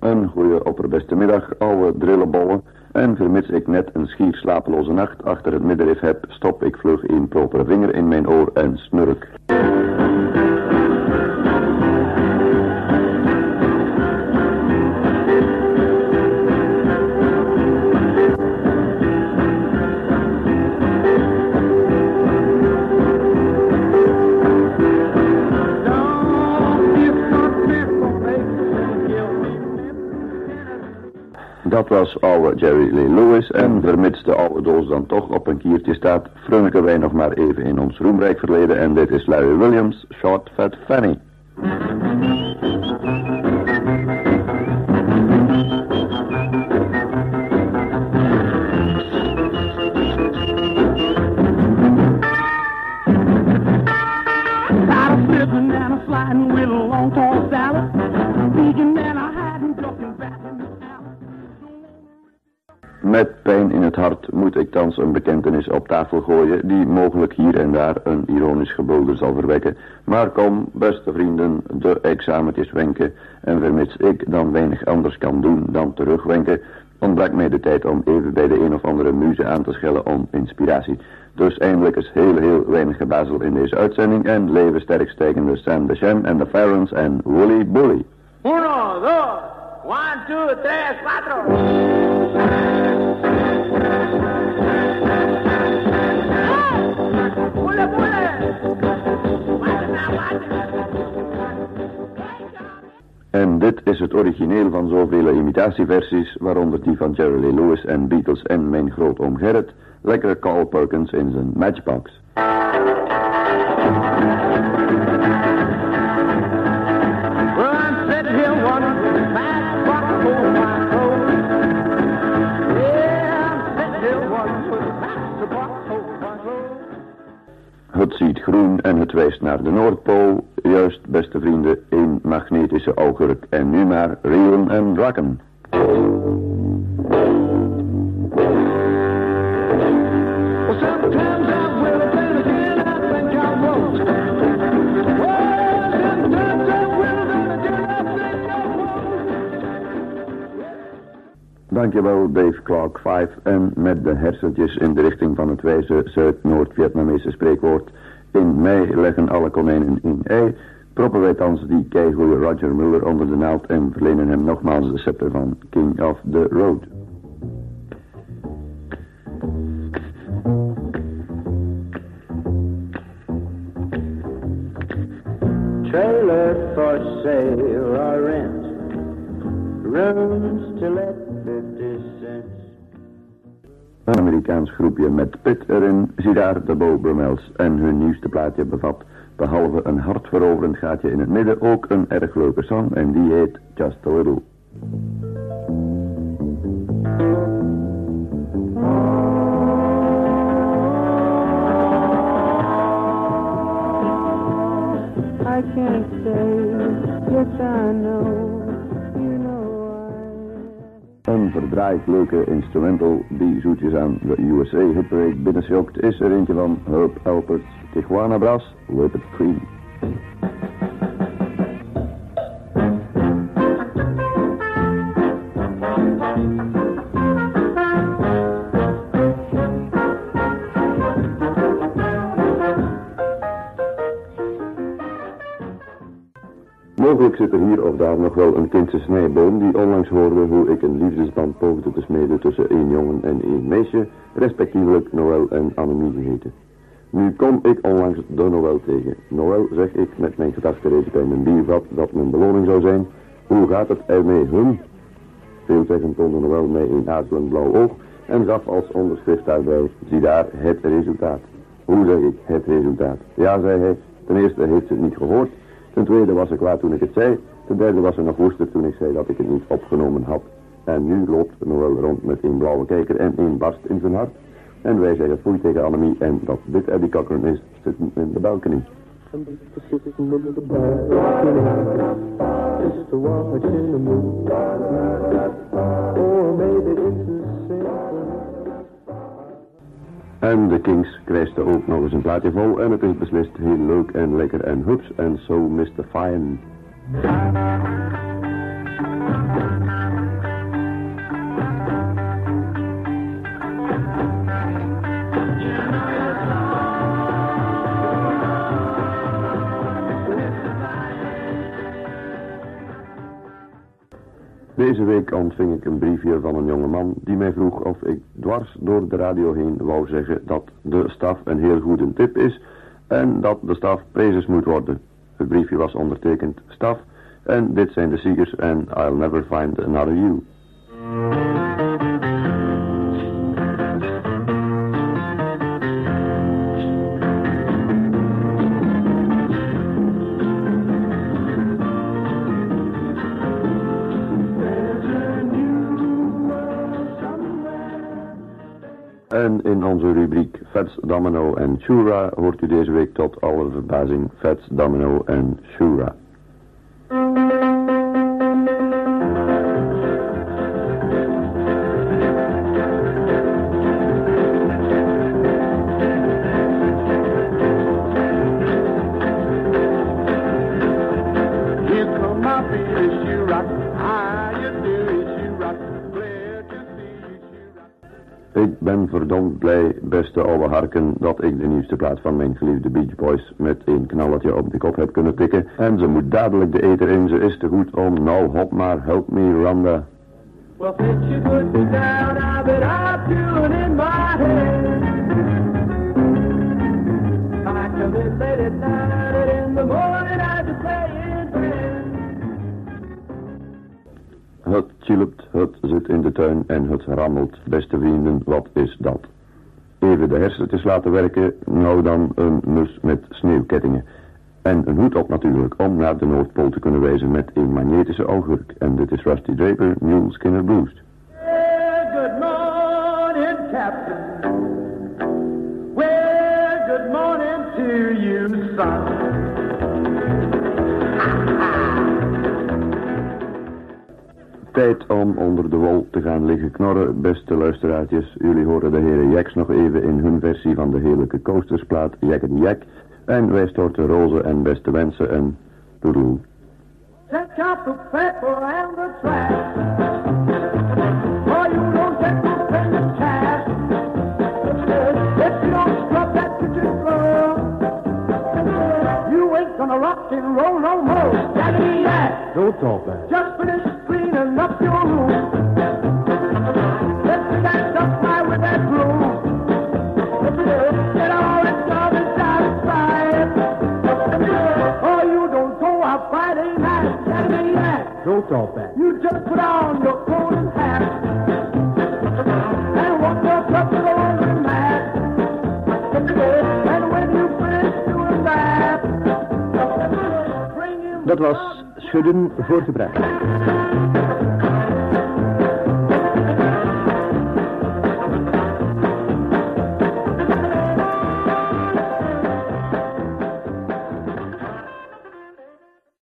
Een goede opperbeste middag, oude drillenbollen. En vermits ik net een schier slapeloze nacht achter het middenrif heb, stop ik vlug een propere vinger in mijn oor en snurk. Dat was oude Jerry Lee Lewis en vermits de oude doos dan toch op een kiertje staat, frunniken wij nog maar even in ons roemrijk verleden en dit is Larry Williams, Short Fat Fanny. Met pijn in het hart moet ik thans een bekentenis op tafel gooien die mogelijk hier en daar een ironisch gebulder zal verwekken. Maar kom, beste vrienden, de examentjes wenken en vermits ik dan weinig anders kan doen dan terugwenken, ontbrak mij de tijd om even bij de een of andere muze aan te schellen om inspiratie. Dus eindelijk is heel weinig gebazel in deze uitzending en leven sterk stijgende Sam DeCham en de Farons en Wooly Bully. Uno, dos, 1, 2, 3, 4... En dit is het origineel van zoveel imitatieversies, waaronder die van Jerry Lee Lewis en Beatles en mijn grootoom Gerrit, lekkere Carl Perkins in zijn Matchbox. Het ziet groen en het wijst naar de Noordpool. Juist, beste vrienden, een magnetische augurk. En nu maar reelen en rakken. Dankjewel Dave Clark 5 en met de hersentjes in de richting van het wijze Zuid-Noord-Vietnamese spreekwoord in mei leggen alle konijnen in ei, proppen wij thans die keigoede Roger Miller onder de naald en verlenen hem nogmaals de scepter van King of the Road. Trailer for sale or rent, rooms to let. Een Amerikaans groepje met pit erin, ziedaar de Bo Brummels en hun nieuwste plaatje bevat, behalve een hartveroverend gaatje in het midden, ook een erg leuke song en die heet Just a Little. I can't say, yes I know. Een verdraaid leuke instrumental die zoetjes aan de USA-huppereek binnensjokt is er eentje van Herb Alpert's Tijuana Brass, Whip It Cream. Mogelijk zit er hier of daar nog wel een kindse snijboom die onlangs hoorde hoe ik een liefdesband poogde te smeden tussen één jongen en één meisje, respectievelijk Noël en Annemie geheten. Nu kom ik onlangs de Noël tegen. Noël, zeg ik met mijn gedachtereed bij mijn biervat dat mijn beloning zou zijn. Hoe gaat het ermee, hum? Veelzeggend toonde Noël mij een aarzelend blauw oog en gaf als onderschrift daarbij, zie daar, het resultaat. Hoe zeg ik, het resultaat? Ja, zei hij, ten eerste heeft ze het niet gehoord. Ten tweede was ze kwaad toen ik het zei. Ten derde was ze nog woester toen ik zei dat ik het niet opgenomen had. En nu loopt Noël rond met een blauwe kijker en een barst in zijn hart. En wij zeggen foei tegen Annemie en dat dit Eddie Cochran is, zitten in de balcony. En de Kings krijsten ook nog eens een plaatje vol en het is beslist heel leuk en lekker en hups en zo mystifying. Deze week ontving ik een briefje van een jongeman die mij vroeg of ik dwars door de radio heen wou zeggen dat de staf een heel goede tip is en dat de staf prezes moet worden. Het briefje was ondertekend staf en dit zijn de Seekers en I'll Never Find Another You. En in onze rubriek Fats Domino en Shura hoort u deze week tot alle verbazing Fats Domino en Shura. Ik ben verdomd blij, beste oude harken, dat ik de nieuwste plaat van mijn geliefde Beach Boys met een knalletje op de kop heb kunnen tikken. En ze moet dadelijk de eter in, ze is te goed om. Nou, hop maar, help me, Randa. Well, since you put me down, I've been up to it in my head. I come in late at night and in the morning I just lay in bed. Het chilpt, het zit in de tuin en het rammelt. Beste vrienden, wat is dat? Even de hersentjes laten werken, nou dan een mus met sneeuwkettingen. En een hoed op natuurlijk, om naar de Noordpool te kunnen wijzen met een magnetische augurk. En dit is Rusty Draper, Mule Skinner Blues. Well, good morning, Captain. Well, good morning to you, son. Tijd om onder de wol te gaan liggen knorren, beste luisteraartjes. Jullie horen de heren Jacks nog even in hun versie van de heerlijke Coastersplaat Jack en Jack. En wij storten rozen en beste wensen en doedoe. Don't talk back. Just finish cleaning up your room. Let's dance up high with that groove. Get all that stuff and satisfied. Oh, you don't go out Friday night, Saturday night. Don't talk back. You just put on your coat and hat and walk your club to the lonely mat. And when you finish doing that, bring him. Dat was Schudden voor gebruik.